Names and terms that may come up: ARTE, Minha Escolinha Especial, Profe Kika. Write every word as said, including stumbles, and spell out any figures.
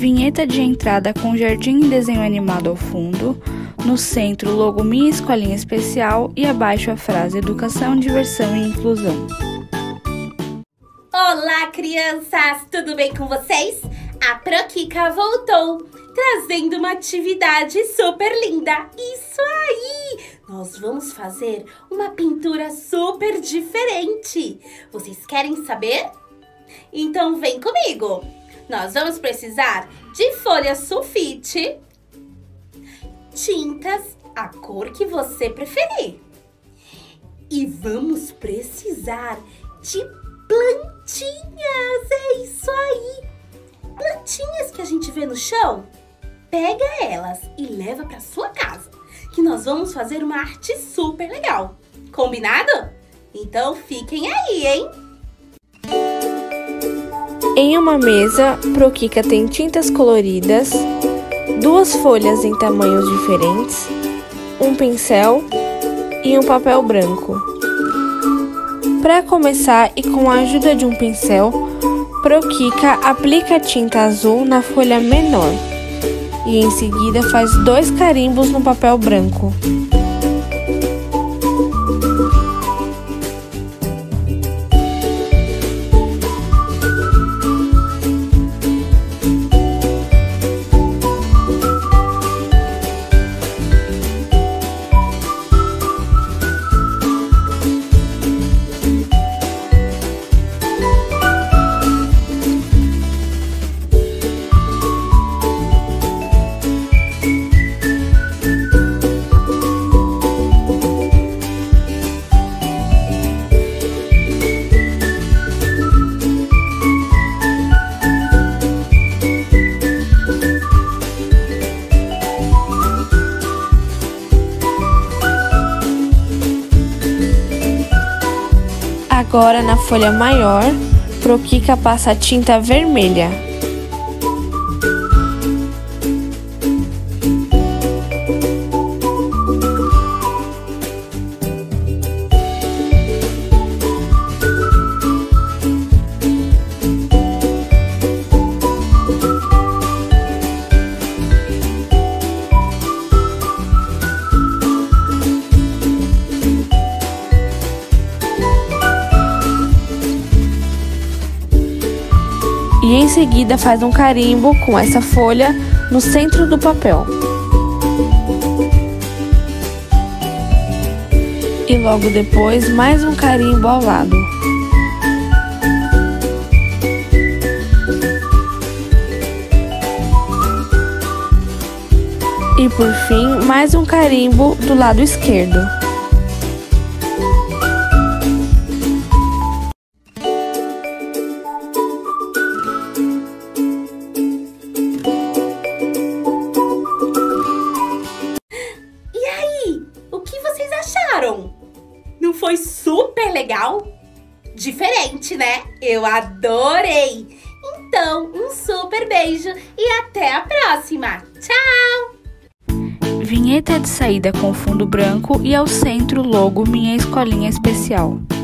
vinheta de entrada com jardim e desenho animado ao fundo, no centro o logo Minha Escolinha Especial e abaixo a frase Educação, Diversão e Inclusão. Olá, crianças! Tudo bem com vocês? A Profe Kika voltou, trazendo uma atividade super linda. Isso aí! Nós vamos fazer uma pintura super diferente. Vocês querem saber? Então vem comigo! Nós vamos precisar de folha sulfite, tintas, a cor que você preferir. E vamos precisar de plantinhas, é isso aí! Plantinhas que a gente vê no chão, pega elas e leva para sua casa, que nós vamos fazer uma arte super legal. Combinado? Então fiquem aí, hein? Em uma mesa, Profe Kika tem tintas coloridas, duas folhas em tamanhos diferentes, um pincel e um papel branco. Para começar, e com a ajuda de um pincel, Profe Kika aplica a tinta azul na folha menor e em seguida faz dois carimbos no papel branco. Agora, na folha maior, Profe Kika passa a tinta vermelha. E em seguida faz um carimbo com essa folha no centro do papel. E logo depois mais um carimbo ao lado. E por fim mais um carimbo do lado esquerdo. Não foi super legal? Diferente, né? Eu adorei! Então, um super beijo e até a próxima! Tchau! Vinheta de saída com fundo branco e ao centro o logo Minha Escolinha Especial.